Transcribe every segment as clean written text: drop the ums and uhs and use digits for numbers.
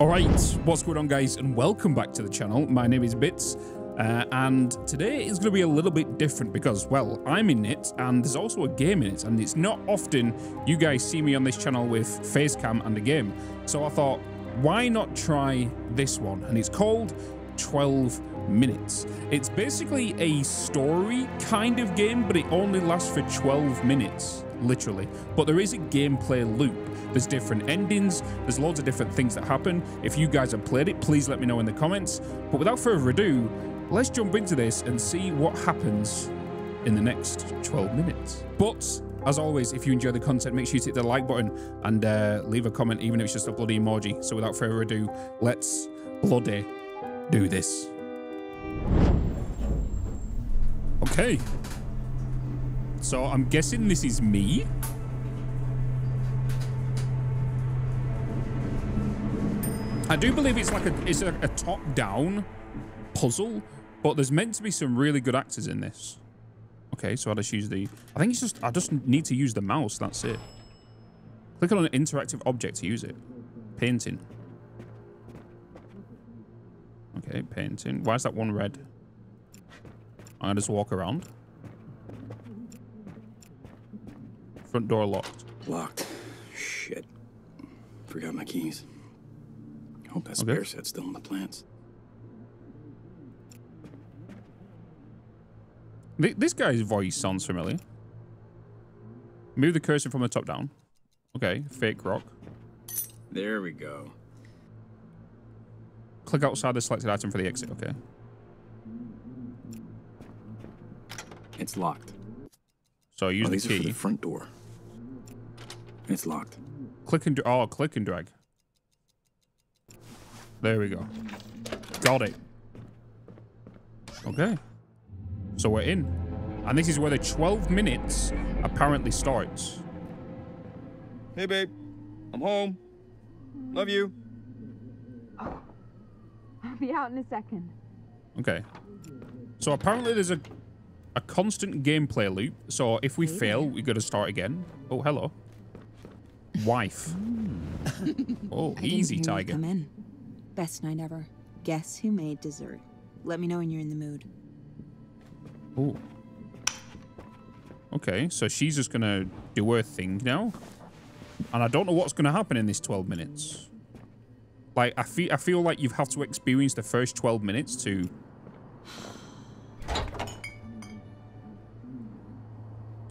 Alright, what's going on guys, and welcome back to the channel. My name is Bitz, and today is going to be a little bit different because, well, I'm in it, and there's also a game in it, and it's not often you guys see me on this channel with face cam and a game. So I thought, why not try this one? And it's called 12 Minutes. It's basically a story kind of game, but it only lasts for 12 minutes. Literally, but there is a gameplay loop. There's different endings, there's loads of different things that happen. If you guys have played it, please let me know in the comments. But without further ado, let's jump into this and see what happens in the next 12 minutes. But as always, if you enjoy the content, make sure you hit the like button and leave a comment, even if it's just a bloody emoji. So without further ado, let's bloody do this. Okay. So I'm guessing this is me. I do believe it's like a top-down puzzle, but there's meant to be some really good actors in this. Okay, so I just use the. I think it's just I just need to use the mouse. That's it. Click on an interactive object to use it. Painting. Okay, painting. Why is that one red? I just walk around. Front door locked. Locked. Shit. Forgot my keys. Hope that spare set's still in the plants. This guy's voice sounds familiar. Move the cursor from the top down. Okay, fake rock. There we go. Click outside the selected item for the exit. Okay. It's locked. So use the key. For the front door. It's locked. Click and drag. There we go. Got it. Okay. So we're in. And this is where the 12 minutes apparently starts. Hey, babe. I'm home. Love you. Oh, I'll be out in a second. Okay. So apparently there's a constant gameplay loop. So if we fail, we got to start again. Oh, hello. Wife. Oh, easy, Tiger. Come in. Best night ever. Guess who made dessert? Let me know when you're in the mood. Oh. Okay, so she's just gonna do her thing now, and I don't know what's gonna happen in this 12 minutes. Like I feel like you've had to experience the first 12 minutes to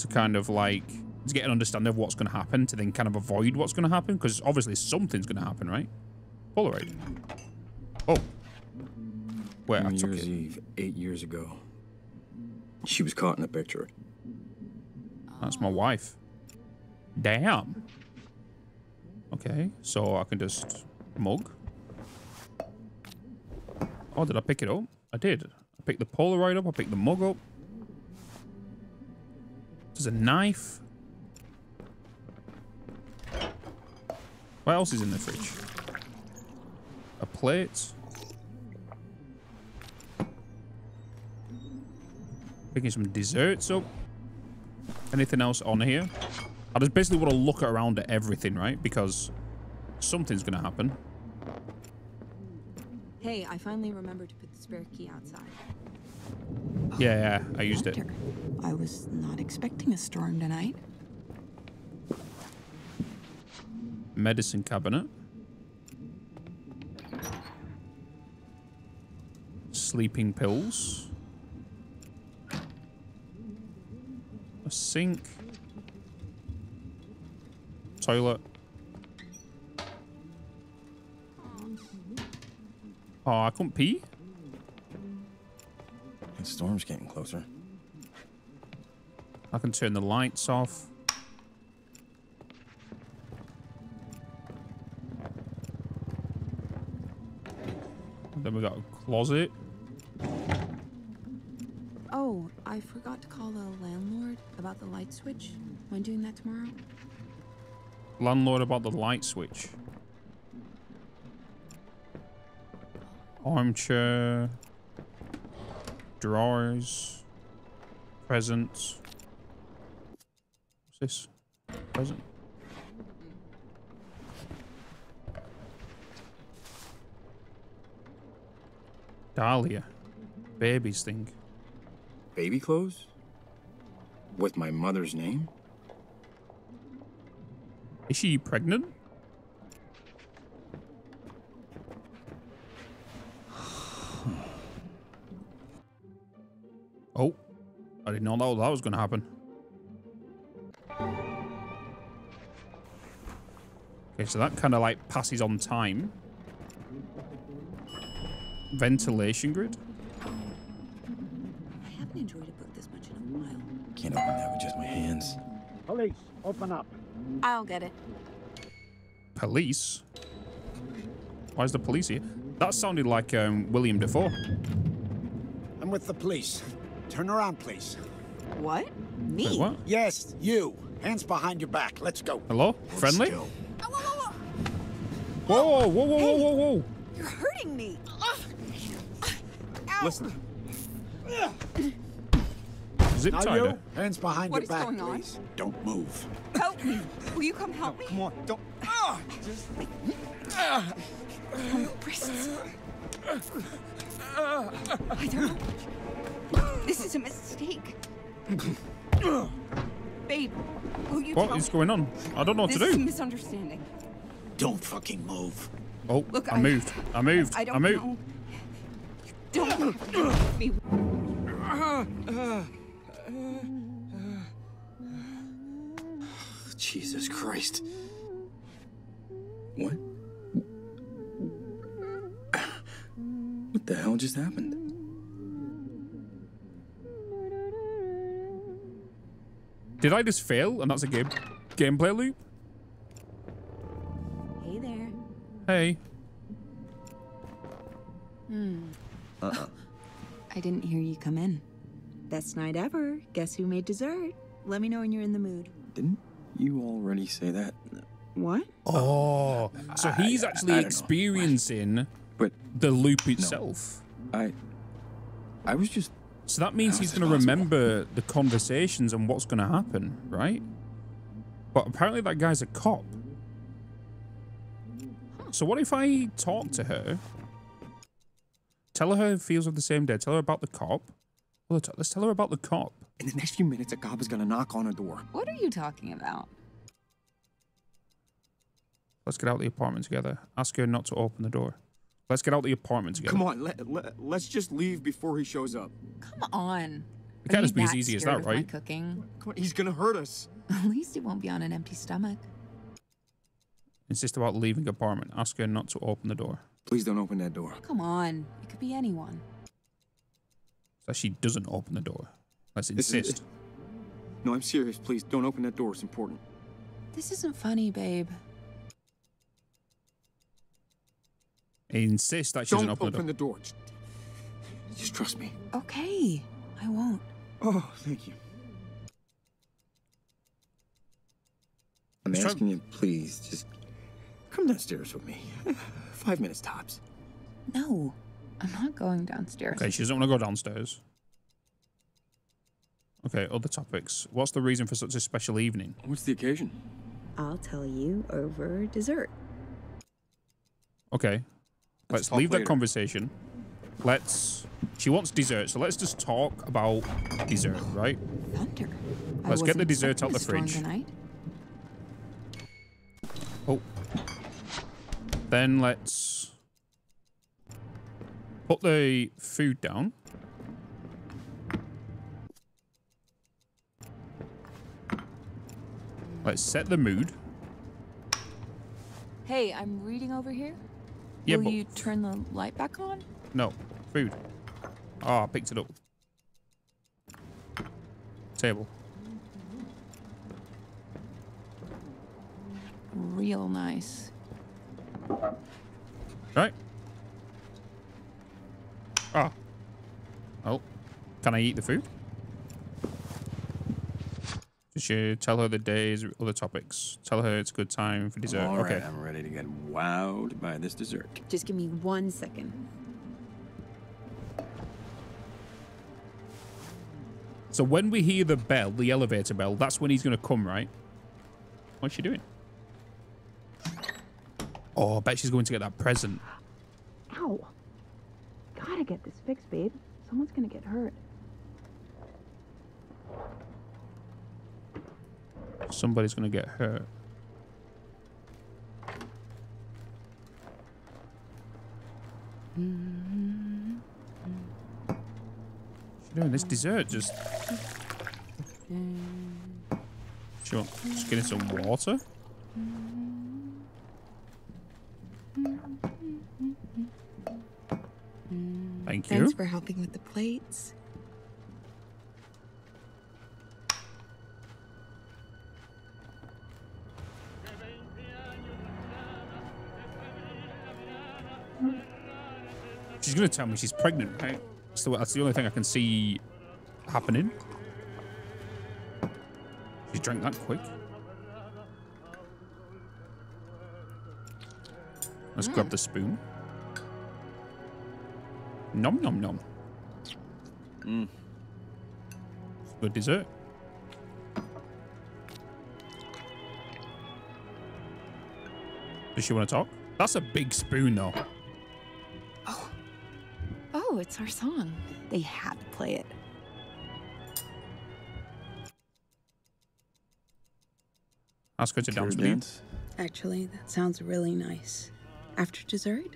kind of like to get an understanding of what's gonna happen, to then kind of avoid what's gonna happen, because obviously something's gonna happen, right? Polaroid. Oh. Wait, I took it. New Year's Eve, 8 years ago. She was caught in a picture. That's my wife. Damn. Okay, so I can just mug. Oh, did I pick it up? I did. I picked the Polaroid up. I picked the mug up. There's a knife. What else is in the fridge? A plate. Picking some desserts up. Anything else on here? I just basically want to look around at everything, right? Because something's going to happen. Hey, I finally remembered to put the spare key outside. Oh, yeah, I used it. I was not expecting a storm tonight. Medicine cabinet. Sleeping pills. A sink. Toilet. Oh, I couldn't pee? The storm's getting closer. I can turn the lights off. And then we got a closet. Oh, I forgot to call the landlord about the light switch. Am I doing that tomorrow? Landlord about the light switch. Armchair. Drawers. Presents. What's this? Present. Dahlia. Baby's thing. Baby clothes? With my mother's name? Is she pregnant? Oh, I didn't know that was going to happen. Okay, so that kind of like passes on time. Ventilation grid. I haven't enjoyed a book this much in a while. Can't open that with just my hands. Police, open up. I'll get it. Police? Why is the police here? That sounded like William Defoe. I'm with the police. Turn around, please. What? Me? Wait, what? Yes, you. Hands behind your back. Let's go. Hello? Let's friendly? Go. Whoa, whoa, whoa, whoa, hey, whoa, whoa. You're hurting me. Listen. Zip tied her. Hands behind your back, please. Don't move. Help me. Will you come help me? Come on. Don't. Just. My wrists. I don't know. This is a mistake. Babe, will you tell me? What is going on? I don't know what to do. This is a misunderstanding. Don't fucking move. Oh, look, I moved. I moved. I moved. Know. You don't move me. Jesus Christ. What? What the hell just happened? Did I just fail? And that's a gameplay loop? Hey there. Hey. I didn't hear you come in. Best night ever. Guess who made dessert? Let me know when you're in the mood. Didn't you already say that? What? Oh, so he's actually experiencing but the loop itself. No, I was just. So that means he's going to remember the conversations and what's going to happen, right? But apparently that guy's a cop. So what if I talk to her? Tell her feels of the same day. Tell her about the cop. Let's tell her about the cop. In the next few minutes, a cop is going to knock on her door. What are you talking about? Let's get out the apartment together. Ask her not to open the door. Let's get out the apartment together. Come on, let's just leave before he shows up. Come on. It can't just be as easy as that, right? Cooking? Come on, he's going to hurt us. At least it won't be on an empty stomach. Insist about leaving the apartment. Ask her not to open the door. Please don't open that door. Come on. It could be anyone. So she doesn't open the door. Let's insist. No, I'm serious. Please don't open that door. It's important. This isn't funny, babe. Insist that she doesn't open the door. Just trust me. Okay, I won't. Oh, thank you. I'm asking you, please, just come downstairs with me. 5 minutes tops. No, I'm not going downstairs. Okay, she doesn't want to go downstairs. Okay, other topics. What's the reason for such a special evening? What's the occasion? I'll tell you over dessert. Okay. Let's leave that conversation. She wants dessert, so let's just talk about dessert, right? Thunder. Let's get the dessert out the fridge. Oh. Then let's put the food down. Let's set the mood. Hey, I'm reading over here. Yeah, will you turn the light back on? No. Food. Ah, I picked it up. Table. Real nice. Right. Ah. Oh. Can I eat the food? Did you tell her the days, other topics? Tell her it's a good time for dessert. All right, okay. I'm ready to get wowed by this dessert. Just give me 1 second. So when we hear the bell, the elevator bell, that's when he's going to come, right? What's she doing? Oh, I bet she's going to get that present. Ow. gotta get this fixed, babe. Someone's gonna get hurt. Somebody's gonna get hurt. She's doing this dessert just... Sure, just getting some water. Thank you. Thanks for helping with the plates. She's gonna tell me she's pregnant, right? So that's the only thing I can see happening. She drank that quick. Let's grab the spoon. Nom nom nom. Mm. It's good dessert. Does she want to talk? That's a big spoon, though. Oh, it's our song. They had to play it. Ask her to dance with you. Actually, that sounds really nice. After dessert?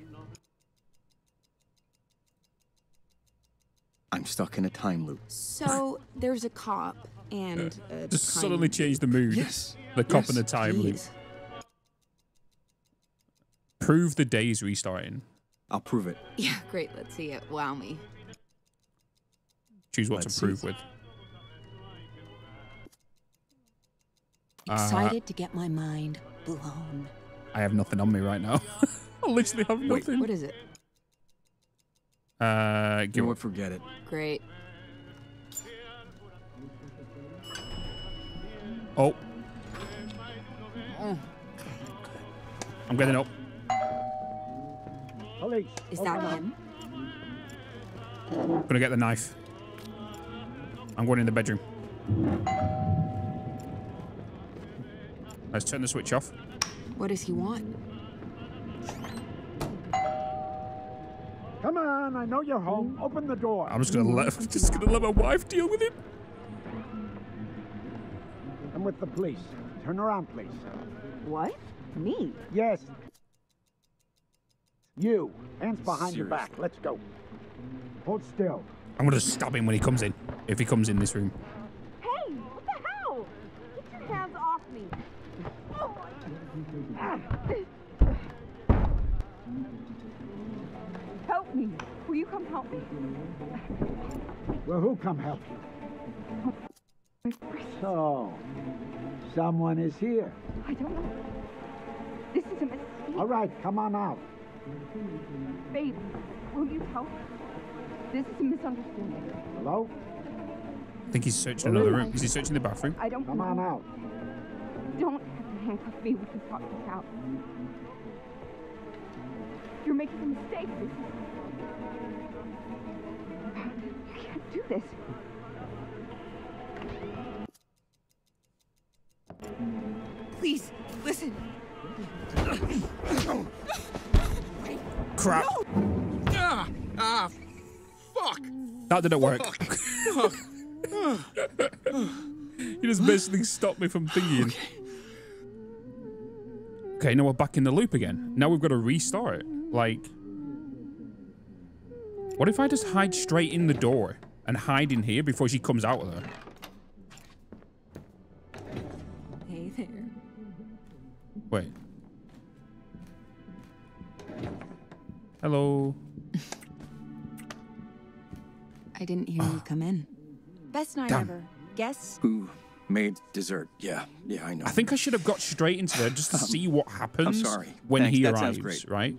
I'm stuck in a time loop. So there's a cop and a just suddenly change the mood. Yes. The cop and the time loop. Prove the day's restarting. I'll prove it. Yeah, great. Let's see it. Wow me. Choose what to prove with. Excited to get my mind blown. I have nothing on me right now. I literally have nothing. Wait, what is it? Give it. Forget it. Great. Oh. I'm getting up. Is that him? I'm gonna get the knife. I'm going in the bedroom. Let's turn the switch off. What does he want? Come on, I know you're home. Open the door. I'm just gonna let my wife deal with it. I'm with the police. Turn around, please. What? Me? Yes. You, hands behind your back. Let's go. Hold still. I'm gonna stab him when he comes in. If he comes in this room. Hey, what the hell? Get your hands off me. Oh my God. Help me. Will you come help me? Well, who come help you? So, someone is here. I don't know. This is a mistake. All right, come on out. Babe, will you help? This is a misunderstanding. Hello? I think he's searching another room. Is he searching the bathroom? I don't Come on out. Don't have to handcuff me. We can talk this out. You're making a mistake. You can't do this. Please, listen. Crap. No. Fuck. That didn't work. Fuck. You just basically stopped me from thinking. Okay, now we're back in the loop again. Now we've got to restart. Like, what if I just hide straight in the door and hide in here before she comes out of there? Hey there. Wait. Hello. I didn't hear you come in. Best night ever. Guess who made dessert? Yeah, I know. I think I should have got straight into there just to see what happens. I'm sorry. When he arrives, right?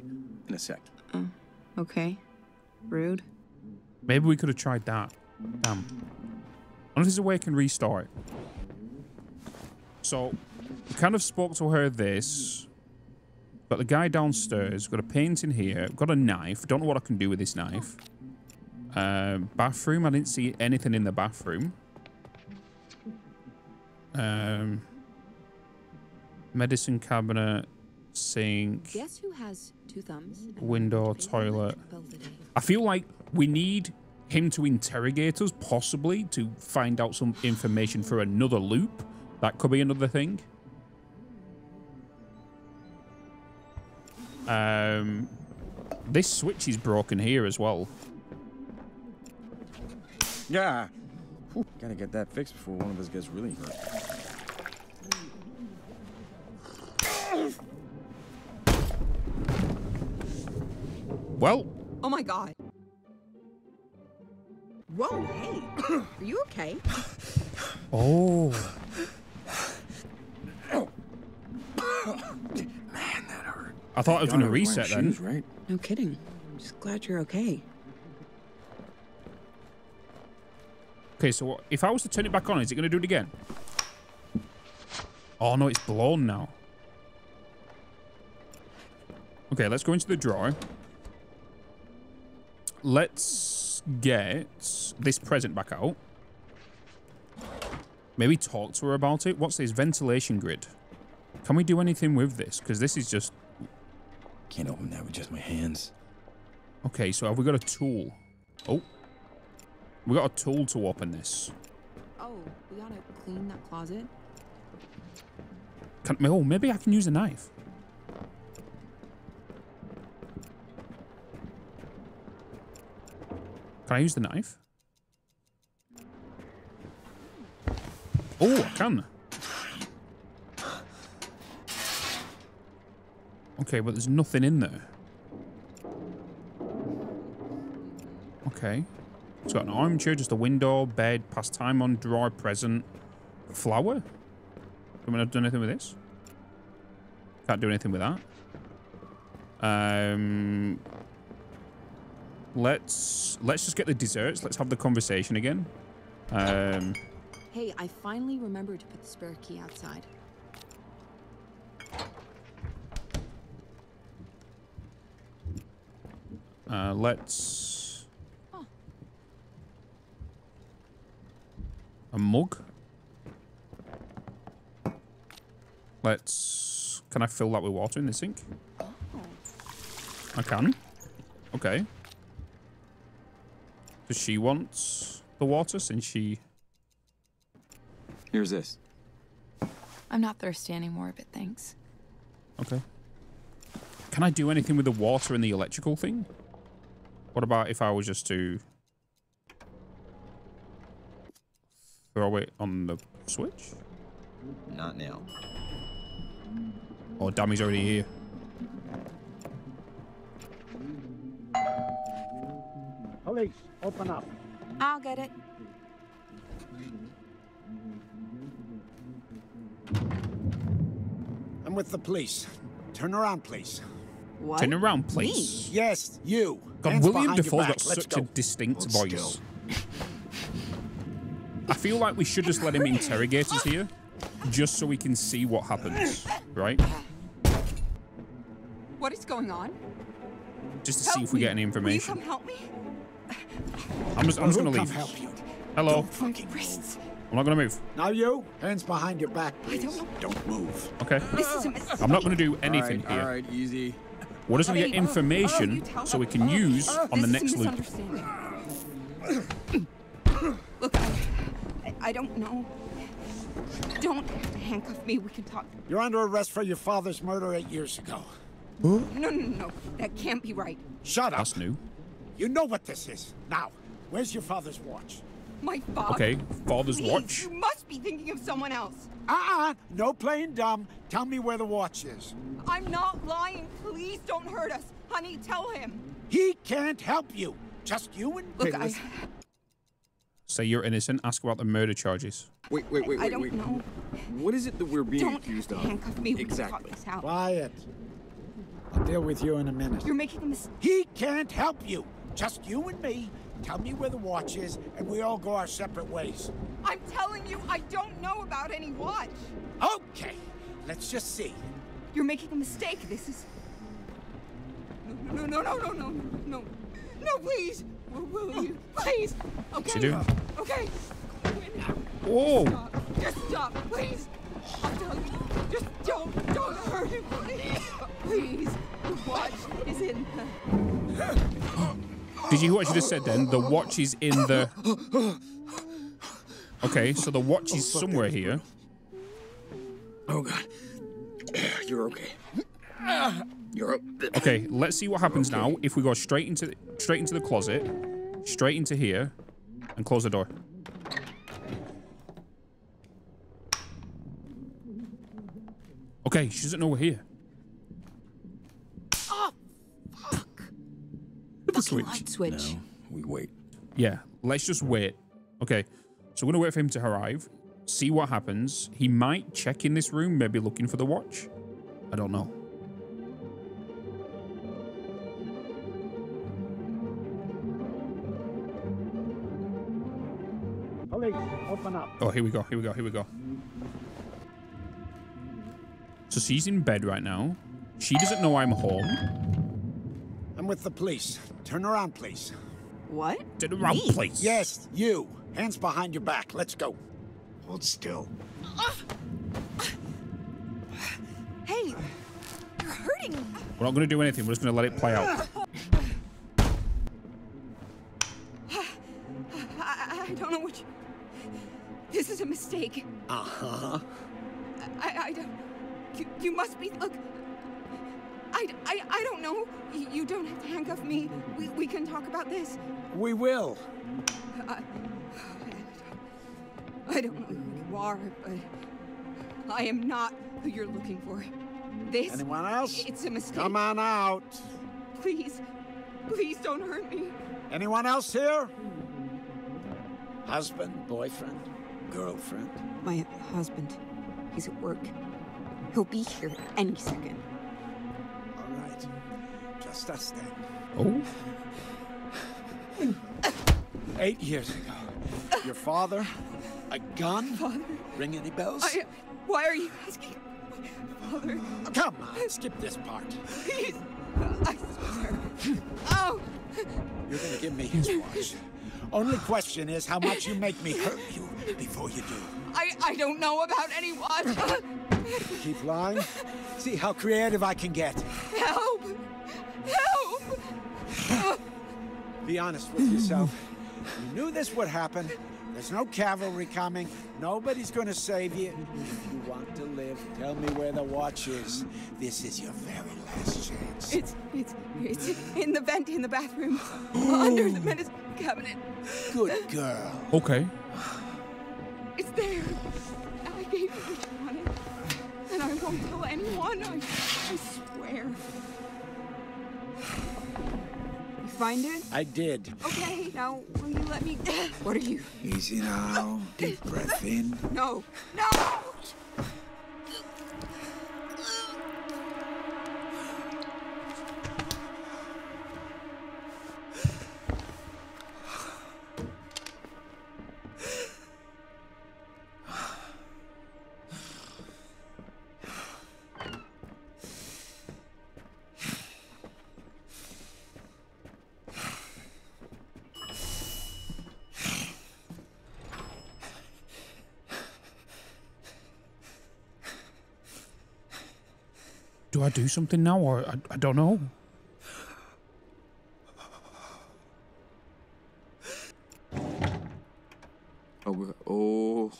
In a sec. Okay. Rude. Maybe we could have tried that. Damn. I wonder if there's a way I can restart. So, we kind of spoke to her this. Got the guy downstairs, got a painting here, got a knife. Don't know what I can do with this knife. Bathroom, I didn't see anything in the bathroom. Medicine cabinet, sink. Guess who has two thumbs? Window, toilet. I feel like we need him to interrogate us, possibly, to find out some information for another loop. That could be another thing. This switch is broken here as well. Yeah. Whew, gotta get that fixed before one of us gets really hurt. Well. Oh my God. Whoa, hey. Are you okay? Oh. Man, that hurt. I thought I was going to reset then. Shoes, right? No kidding. I'm just glad you're okay. Okay, so what, if I was to turn it back on, is it going to do it again? Oh, no, it's blown now. Okay, let's go into the drawer. Let's get this present back out. Maybe talk to her about it. What's this? Ventilation grid. Can we do anything with this? Because this is just... Can't open that with just my hands. Okay, so have we got a tool? Oh. We got a tool to open this. Oh, we gotta clean that closet. Can, oh, maybe I can use a knife. Can I use the knife? Oh, I can. Okay, but there's nothing in there. Okay. It's got an armchair, just a window, bed, pastime on, drawer, present, flower. Can we not do anything with this? Can't do anything with that. Let's just get the desserts. Let's have the conversation again. Hey, I finally remembered to put the spare key outside. Let's. A mug. Let's... Can I fill that with water in the sink? I can. Okay. Does she want the water since she... Here's this. I'm not thirsty anymore, but thanks. Okay. Can I do anything with the water and the electrical thing? What about if I was just to... Throw it on the switch? Not now. Oh, damn, he's already here. Police, open up. I'll get it. I'm with the police. Turn around, please. What? Turn around, please? Me? Yes, you. God, hands William Defoe's got such a distinct voice. I feel like we should just let him interrogate us here, just so we can see what happens, right? What is going on? Just to help see if we get any information. Will you come help me? I'm just gonna leave. Help you. Hello. Don't fucking wrists. I'm not gonna move. Now you, hands behind your back, please. Don't move. Okay. This is a mistake. I'm not gonna do anything here. All right, easy. We're just gonna get information so we can use on the next loop. Look. I don't know. Don't handcuff me. We can talk. You're under arrest for your father's murder 8 years ago. Huh? No. That can't be right. Shut up. That's new. You know what this is. Now, where's your father's watch? My father? Okay, father's watch? You must be thinking of someone else. No playing dumb. Tell me where the watch is. I'm not lying. Please don't hurt us. Honey, tell him. He can't help you. Just you and Look, Pigless. Say you're innocent, ask about the murder charges. Wait. I don't know. What is it that we're being accused of? Don't handcuff me. Exactly. Quiet. I'll deal with you in a minute. You're making a mistake. He can't help you. Just you and me. Tell me where the watch is, and we all go our separate ways. I'm telling you, I don't know about any watch. Okay. Let's just see. You're making a mistake. This is... No, please. Will you please? Okay. She do. Okay. Whoa. Just stop, please. I'll tell you. Just don't hurt him, please. Please. The watch is in. Did you hear what you just said then? The watch is in the... Okay, so the watch is somewhere here. Oh, God. You're okay. You're okay, let's see what happens now if we go straight into the closet, straight into here, and close the door. Okay, she doesn't know we're here. Oh, fuck. The switch. Light switch. No, we wait. Yeah, let's just wait. Okay, so we're gonna wait for him to arrive, see what happens. He might check in this room, maybe looking for the watch. I don't know. Police, open up. Oh, here we go, here we go, here we go. So she's in bed right now. She doesn't know I'm home. I'm with the police. Turn around, please. What? Turn around, please. Yes, you. Hands behind your back. Let's go. Hold still. Hey, you're hurting me. We're not going to do anything. We're just going to let it play out. I don't know what you... This is a mistake. Uh-huh. I don't... You must be... Look, I don't know. You don't have to handcuff me. We can talk about this. We will. I don't know who you are, but I am not who you're looking for. This... Anyone else? It's a mistake. Come on out. Please. Please don't hurt me. Anyone else here? Husband, boyfriend, girlfriend? My husband. He's at work. He'll be here any second. All right. Just us then. Oh. 8 years ago. Your father? A gun? Father? Ring any bells? Why are you asking? Father? Come on, skip this part. Please. I swear. Oh. You're going to give me his watch. Only question is how much you make me hurt you before you do. I don't know about any watch. Keep lying. See how creative I can get. Help! Help! Be honest with yourself. You knew this would happen. There's no cavalry coming. Nobody's gonna save you. If you want to live, tell me where the watch is. This is your very last chance. It's in the vent in the bathroom. Under the medicine cabinet. Good girl. Okay. It's there. I gave you what you wanted. And I won't tell anyone, I swear. You find it? I did. Okay, now will you let me... What are you? Easy now. Deep breath in. No. No! Do I do something now, or I don't know? Oh,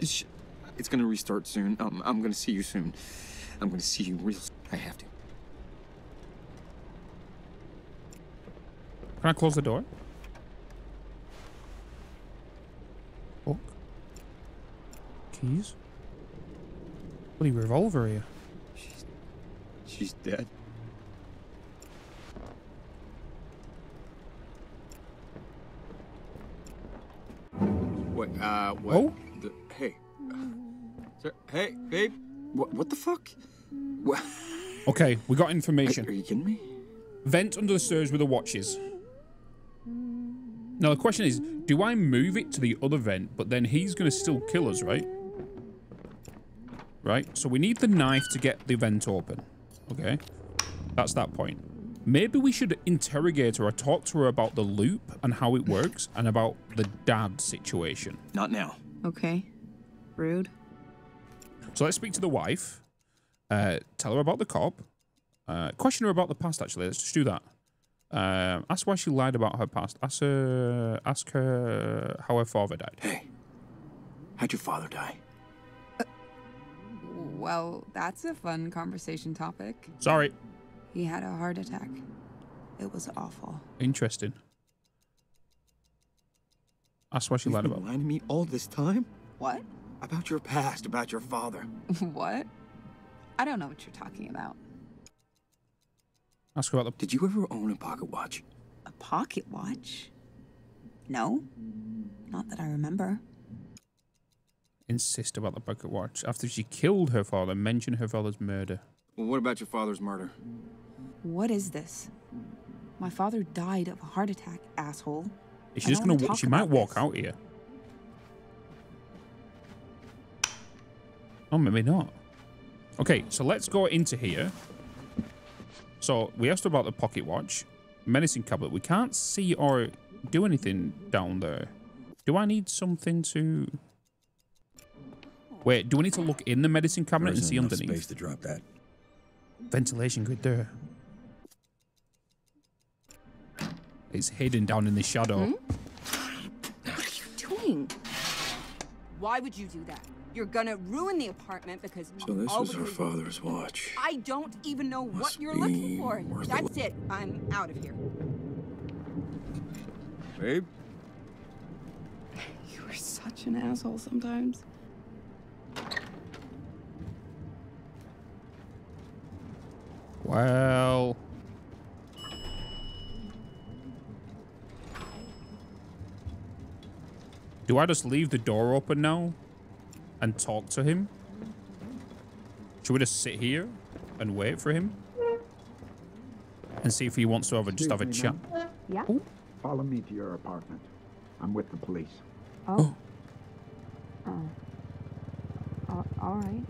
it's gonna restart soon. I'm gonna see you soon. I'm gonna see you real soon. I have to. Can I close the door? Book. Keys. Bloody revolver here. She's dead. What? Oh? Hey. Sir, hey, babe. What the fuck? What? Okay, we got information. Are you kidding me? Vent under the stairs where the watch is. Now the question is, do I move it to the other vent, but then he's gonna still kill us, right? Right, so we need the knife to get the vent open. Okay, that's that point. Maybe we should interrogate her or talk to her about the loop and how it works and about the dad situation. Not now. Okay, rude. So let's speak to the wife, tell her about the cop, Question her about the past, actually. Let's just do that. Ask why she lied about her past. Ask her how her father died. Hey, how'd your father die? Well, that's a fun conversation topic. Sorry. He had a heart attack. It was awful. Interesting. Ask why she lied about. You've been lying to me all this time? What? About your past, about your father. What? I don't know what you're talking about. Ask about the... Did you ever own a pocket watch? A pocket watch? No. Not that I remember. Insist about the pocket watch. After she killed her father, mention her father's murder. Well, what about your father's murder? What is this? My father died of a heart attack, asshole. Is she just gonna... She might walk out here. Oh, maybe not. Okay, so let's go into here. So we asked about the pocket watch. Medicine cabinet. We can't see or do anything down there. Do I need something to... Wait, do we need to look in the medicine cabinet and see underneath? There isn't enough space to drop that. Ventilation grid there. It's hidden down in the shadow. What are you doing? Why would you do that? You're gonna ruin the apartment because... So this was her father's watch. I don't even know what you're looking for. That's it. I'm out of here. Babe? You are such an asshole sometimes. Well... Do I just leave the door open now? And talk to him? Should we just sit here and wait for him? And see if he wants to have a, just have a chat? Yeah. Ooh. Follow me to your apartment. I'm with the police. Oh. Oh. All right.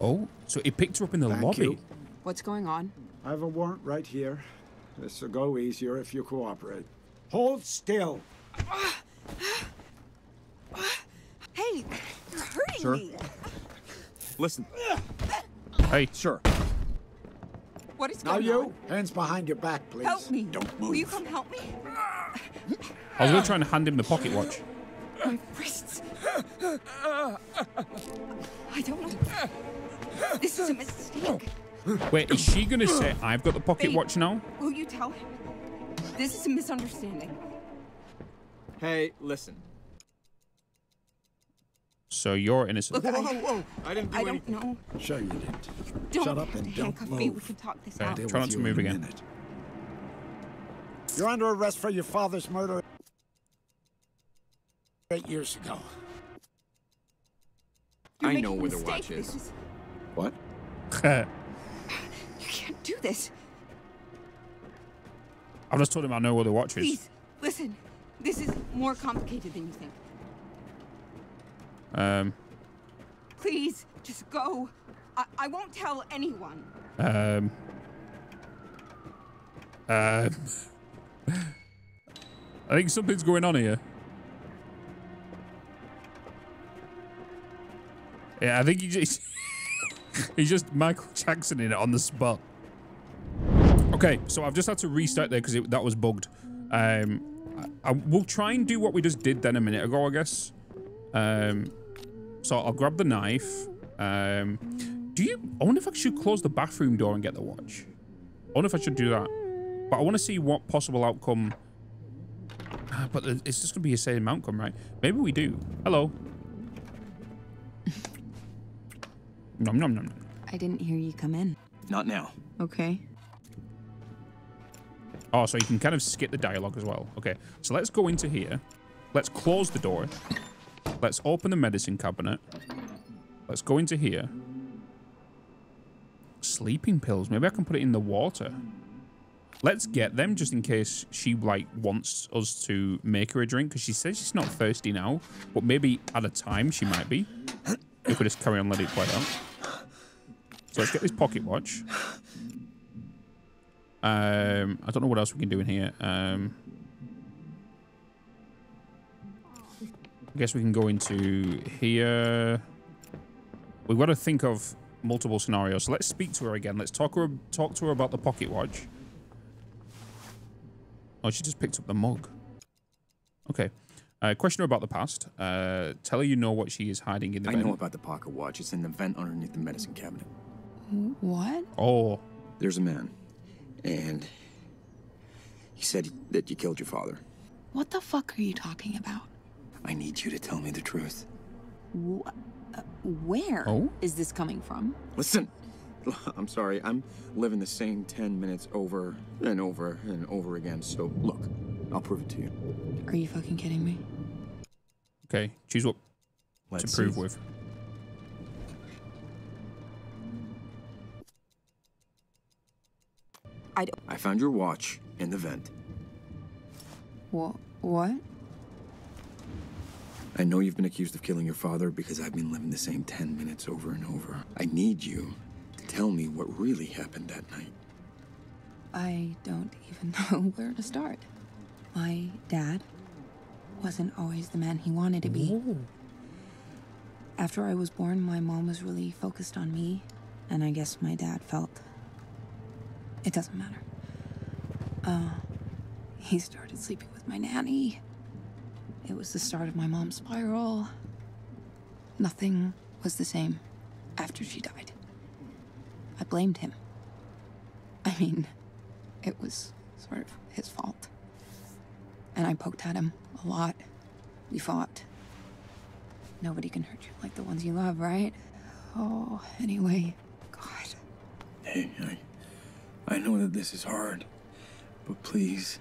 Oh, so he picked her up in the lobby. You. What's going on? I have a warrant right here. This will go easier if you cooperate. Hold still. Hey, you're hurting me. Listen. Hey, sir. What is going on? Now you, hands behind your back, please. Help me. Don't move. Will you come help me? I was really trying to hand him the pocket watch. My wrists. I don't know. This is a mistake. Wait, is she gonna say I've got the pocket watch now? Will you tell him? This is a misunderstanding. Hey, listen. So you're innocent. Look, whoa. I didn't do anything. I don't know. Sure you didn't. Don't shut up and don't move. Me. We can talk this out. Try not to move again. You're under arrest for your father's murder 8 years ago. I know where the watch is. What? You can't do this. I've just told him I know where the watch is. Please, listen. This is more complicated than you think. Please, just go. I won't tell anyone. I think something's going on here. Yeah, I think you just... He's just Michael Jackson in it on the spot. Okay, so I've just had to restart there because that was bugged. I will try and do what we just did then a minute ago, I guess. So I'll grab the knife. I wonder if I should close the bathroom door and get the watch. I wonder if I should do that. But I want to see what possible outcome. But it's just going to be the same outcome, right? Maybe we do. Hello. Nom, nom, nom, nom. I didn't hear you come in. Not now. Okay. Oh, so you can kind of skip the dialogue as well. Okay, so let's go into here. Let's close the door. Let's open the medicine cabinet. Let's go into here. Sleeping pills. Maybe I can put it in the water. Let's get them just in case she, like, wants us to make her a drink. Because she says she's not thirsty now. But maybe at a time she might be. If we just carry on, let it play out. So let's get this pocket watch. I don't know what else we can do in here. I guess we can go into here. We've got to think of multiple scenarios. So let's speak to her again. Let's talk to her about the pocket watch. Oh, she just picked up the mug. Okay. Question her about the past. Tell her you know what she is hiding in the vent. I know about the pocket watch. It's in the vent underneath the medicine cabinet. What? Oh. There's a man. And he said that you killed your father. What the fuck are you talking about? I need you to tell me the truth. Where is this coming from? Listen, I'm sorry. I'm living the same 10 minutes over and over and over again. So look, I'll prove it to you. Are you fucking kidding me? Okay, choose what to prove with. I found your watch in the vent. What? I know you've been accused of killing your father because I've been living the same 10 minutes over and over. I need you to tell me what really happened that night. I don't even know where to start. My dad wasn't always the man he wanted to be. Whoa. After I was born, my mom was really focused on me, and I guess my dad felt it doesn't matter. He started sleeping with my nanny. It was the start of my mom's spiral. Nothing was the same after she died. I blamed him. I mean, it was sort of his fault. And I poked at him a lot. We fought. Nobody can hurt you like the ones you love, right? Oh, anyway, God. Hey, I know that this is hard, but please,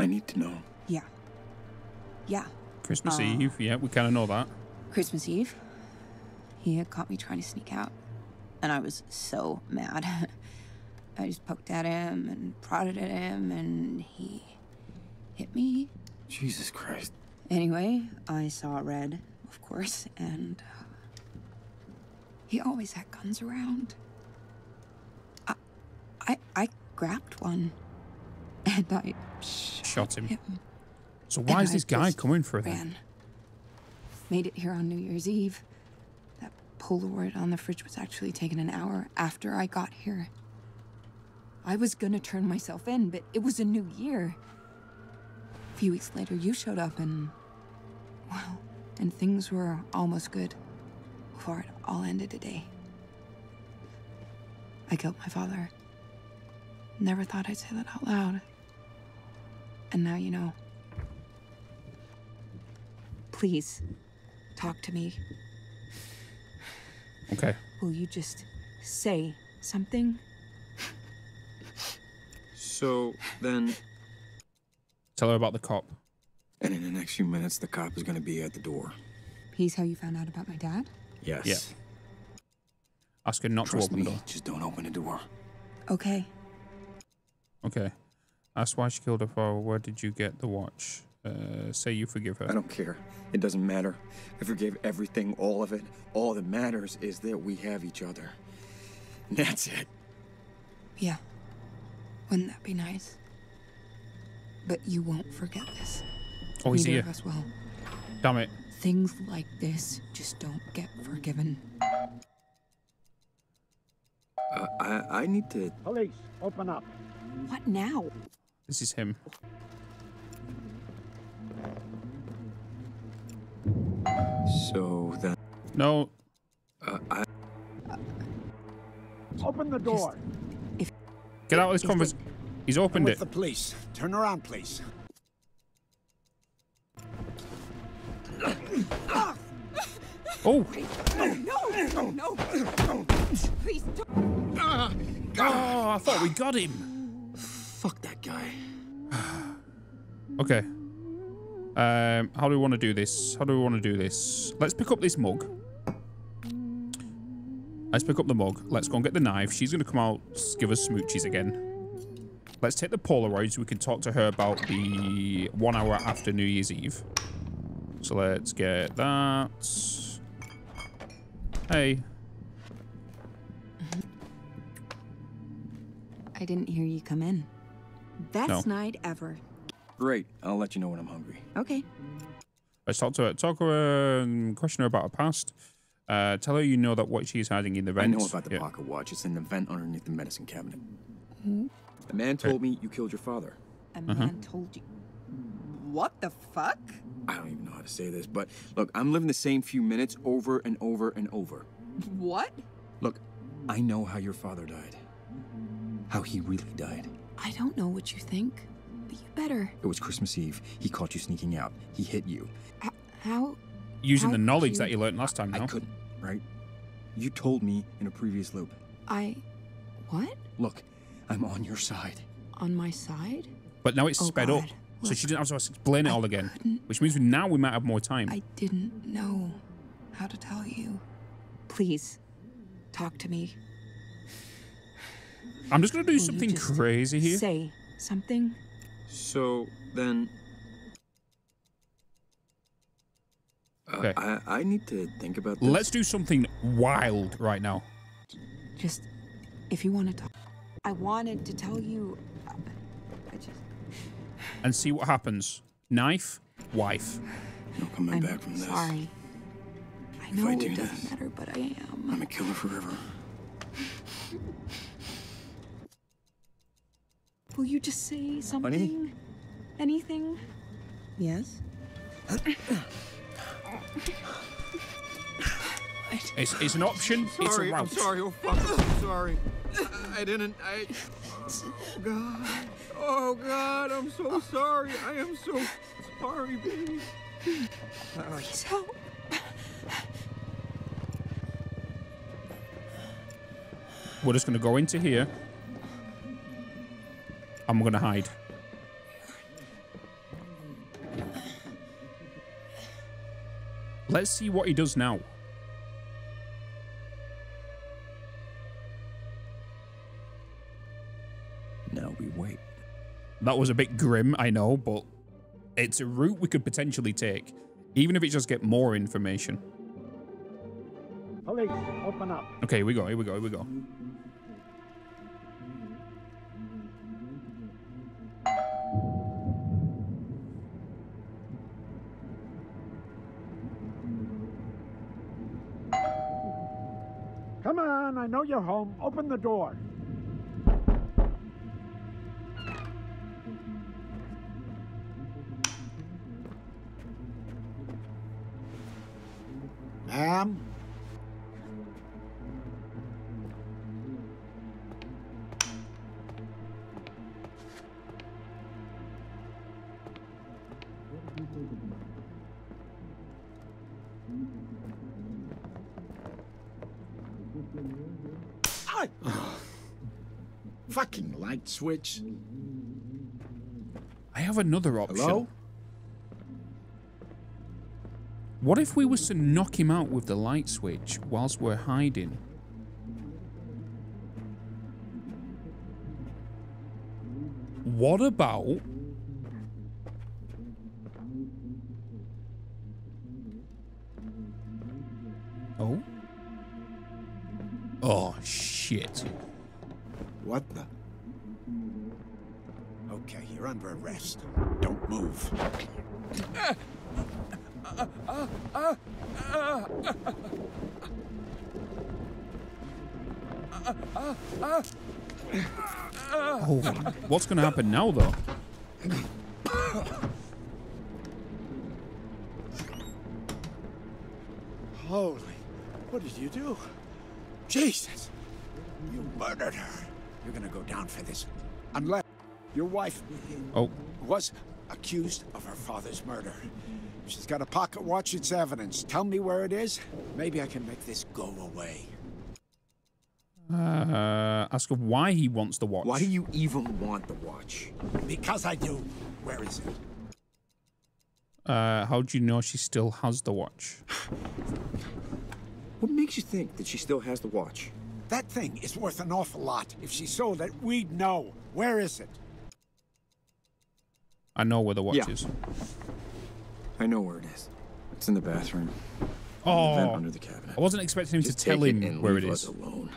I need to know. Yeah. Yeah. Christmas Eve. Yeah, we kind of know that. Christmas Eve. He had caught me trying to sneak out. And I was so mad. I just poked at him and prodded at him and he hit me. Jesus Christ. Anyway, I saw red, of course, and he always had guns around. I grabbed one and I shot him. So why is this guy coming for them? Made it here on New Year's Eve. That Polaroid on the fridge was actually taken an hour after I got here. I was gonna turn myself in, but it was a new year. A few weeks later, you showed up and, well, and things were almost good before it all ended today. I killed my father. Never thought I'd say that out loud. And now you know. Please, talk to me. Okay. Will you just say something? So then... Tell her about the cop. And in the next few minutes, the cop is going to be at the door. He's how you found out about my dad? Yes. Yeah. Ask her not to open the door. Just don't open the door. Okay. Okay. Ask why she killed her father. Where did you get the watch? Say you forgive her. I don't care. It doesn't matter. I forgive everything, all of it. All that matters is that we have each other. And that's it. Yeah. Wouldn't that be nice? But you won't forget this. Oh, he's here. Neither of us will. Damn it. Things like this just don't get forgiven. I need to... Police, open up. What now? This is him. So then... No. Open the door. Get out of this conversation. He's opened it. The police. Turn around, please. Oh. No. Please don't. Oh, I thought we got him. Fuck that guy. Okay. How do we want to do this? Let's pick up this mug. Let's pick up the mug. Let's go and get the knife. She's going to come out, give us smoochies again. Let's take the Polaroid so we can talk to her about the 1 hour after New Year's Eve. So let's get that. Hey. I didn't hear you come in. Best night ever. Great. I'll let you know when I'm hungry. Okay. Let's talk to her, question her about her past. Tell her you know that what she's hiding in the vent. I know about the pocket watch. It's in the vent underneath the medicine cabinet. A man told me you killed your father. A man told you? What the fuck? I don't even know how to say this, but look, I'm living the same few minutes over and over and over. What? Look, I know how your father died. How he really died. I don't know what you think, but you better. It was Christmas Eve. He caught you sneaking out. He hit you. How? Using the knowledge that you learned last time, I couldn't, right? You told me in a previous loop. What? Look, I'm on your side. On my side? But now it's sped up. Look, so she didn't have to explain it all again, which means now we might have more time. I didn't know how to tell you. Please, talk to me. I'm just going to do something crazy here. Say something. So then... okay. I need to think about this. Let's do something wild right now. Just, if you want to talk. I wanted to tell you... I just... and see what happens. Knife, wife. No coming back from this. Sorry. I know it doesn't matter, but I am. I'm a killer forever. Will you just say something? Honey? Anything? Yes? It's an option. Sorry, it's a route. I'm sorry. Oh fuck! I'm sorry. I didn't. Oh God. Oh God. I'm so sorry. I am so sorry, baby. Please help. We're just gonna go into here. I'm gonna hide. Let's see what he does now. Now we wait. That was a bit grim, I know, but it's a route we could potentially take, even if it just get more information. Police, open up. Okay, here we go, here we go, here we go. Come on, I know you're home. Open the door. Ma'am? Fucking light switch. I have another option. Hello? What if we was to knock him out with the light switch whilst we're hiding? What about... oh? Oh, shit. What the? Okay, you're under arrest. Don't move. Oh, what's gonna happen now, though? Holy, what did you do? Jesus, you murdered her. You're gonna go down for this, unless your wife was accused of her father's murder. She's got a pocket watch, it's evidence. Tell me where it is. Maybe I can make this go away. Ask him why he wants the watch. Why do you even want the watch? Because I do. Where is it? How do you know she still has the watch? What makes you think that she still has the watch? That thing is worth an awful lot. If she sold it, we'd know. Where is it? I know where the watch is. I know where it is. It's in the bathroom. Oh, the vent under the cabinet. I wasn't expecting him to tell him where it is. Alone.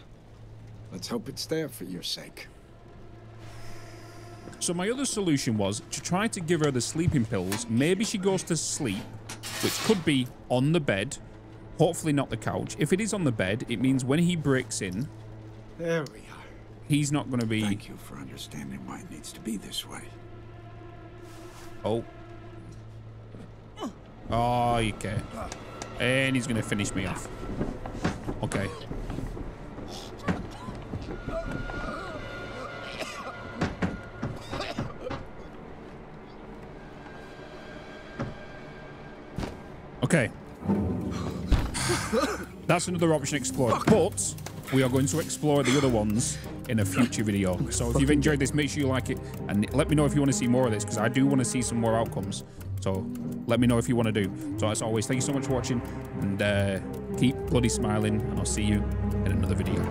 Let's hope it's there for your sake. So my other solution was to try to give her the sleeping pills. Maybe she goes to sleep which could be on the bed. Hopefully not the couch. If it is on the bed, it means when he breaks in... There we are. He's not going to be... Thank you for understanding why it needs to be this way. Oh. Oh, you care. And he's going to finish me off. Okay. Okay. That's another option explored, but we are going to explore the other ones in a future video. So if you've enjoyed this, make sure you like it, and let me know if you want to see more of this, because I do want to see some more outcomes. So let me know if you want to do. So as always, thank you so much for watching, and keep bloody smiling, and I'll see you in another video.